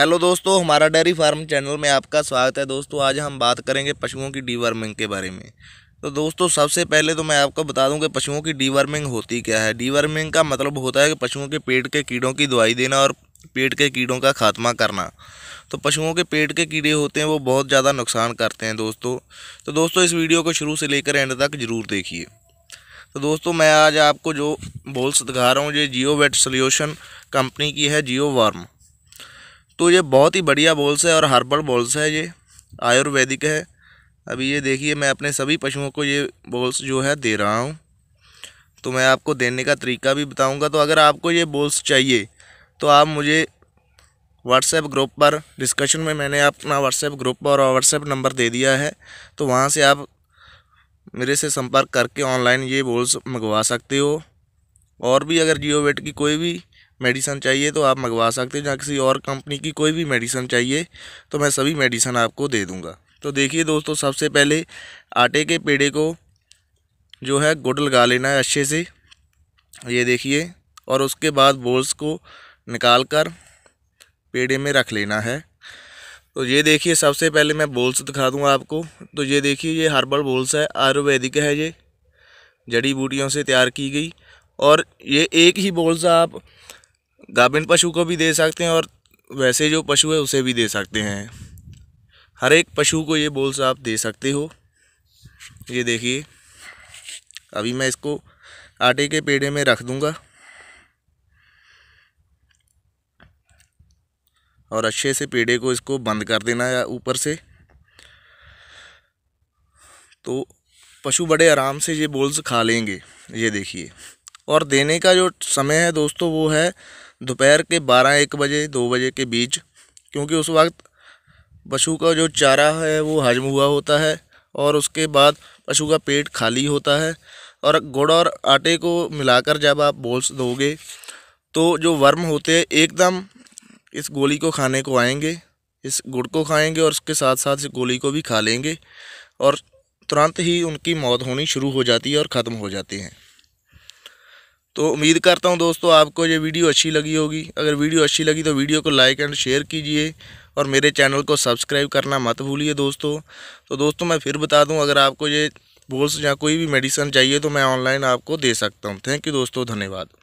Hello दोस्तों, हमारा dairy farm channel में आपका स्वागत है। दोस्तों आज हम बात करेंगे पशुओं की डीवर्मिंग के बारे में। तो दोस्तों सबसे पहले तो मैं आपको बता दूं कि पशुओं की डीवर्मिंग होती क्या है। डीवर्मिंग का मतलब होता है कि पशुओं के पेट के कीड़ों की दवाई देना और पेट के कीड़ों का खात्मा करना। तो पशुओं के पेट के कीड़े होते हैं वो बहुत ज़्यादा नुकसान करते हैं दोस्तों। तो दोस्तों इस वीडियो को शुरू से लेकर एंड तक ज़रूर देखिए। तो दोस्तों मैं आज आपको जो बोल्स दिखा रहा हूँ ये जियो वेट सोल्यूशन कंपनी की है, जियो वार्म। तो ये बहुत ही बढ़िया बोल्स है और हर्बल बोल्स है, ये आयुर्वेदिक है। अभी ये देखिए मैं अपने सभी पशुओं को ये बोल्स जो है दे रहा हूँ, तो मैं आपको देने का तरीका भी बताऊँगा। तो अगर आपको ये बोल्स चाहिए तो आप मुझे व्हाट्सएप ग्रुप पर डिस्कशन में मैंने अपना व्हाट्सएप ग्रुप और व्हाट्सएप नंबर दे दिया है, तो वहाँ से आप मेरे से संपर्क करके ऑनलाइन ये बोल्स मंगवा सकते हो। और भी अगर जियो वेट की कोई भी मेडिसन चाहिए तो आप मंगवा सकते हो, या किसी और कंपनी की कोई भी मेडिसन चाहिए तो मैं सभी मेडिसन आपको दे दूँगा। तो देखिए दोस्तों सबसे पहले आटे के पेड़े को जो है गुड़ लगा लेना है अच्छे से, ये देखिए, और उसके बाद बोल्स को निकाल कर पेड़े में रख लेना है। तो ये देखिए सबसे पहले मैं बोल्स दिखा दूंगा आपको। तो ये देखिए ये हर्बल बोल्स है, आयुर्वेदिक है, ये जड़ी बूटियों से तैयार की गई। और ये एक ही बोल्स आप गाभिन पशु को भी दे सकते हैं और वैसे जो पशु है उसे भी दे सकते हैं। हर एक पशु को ये बोल्स आप दे सकते हो। ये देखिए अभी मैं इसको आटे के पेड़े में रख दूँगा और अच्छे से पेड़े को इसको बंद कर देना है ऊपर से। तो पशु बड़े आराम से ये बोल्स खा लेंगे, ये देखिए। और देने का जो समय है दोस्तों वो है दोपहर के 12-1 बजे 2 बजे के बीच, क्योंकि उस वक्त पशु का जो चारा है वो हजम हुआ होता है और उसके बाद पशु का पेट खाली होता है। और गुड़ और आटे को मिलाकर जब आप बोल्स दोगे तो जो वर्म होते हैं एकदम इस गोली को खाने को आएंगे, इस गुड़ को खाएंगे और उसके साथ साथ इस गोली को भी खा लेंगे और तुरंत ही उनकी मौत होनी शुरू हो जाती है और ख़त्म हो जाती हैं। तो उम्मीद करता हूं दोस्तों आपको ये वीडियो अच्छी लगी होगी। अगर वीडियो अच्छी लगी तो वीडियो को लाइक एंड शेयर कीजिए और मेरे चैनल को सब्सक्राइब करना मत भूलिए दोस्तों। तो दोस्तों मैं फिर बता दूँ, अगर आपको ये बोल्स या कोई भी मेडिसिन चाहिए तो मैं ऑनलाइन आपको दे सकता हूँ। थैंक यू दोस्तों, धन्यवाद।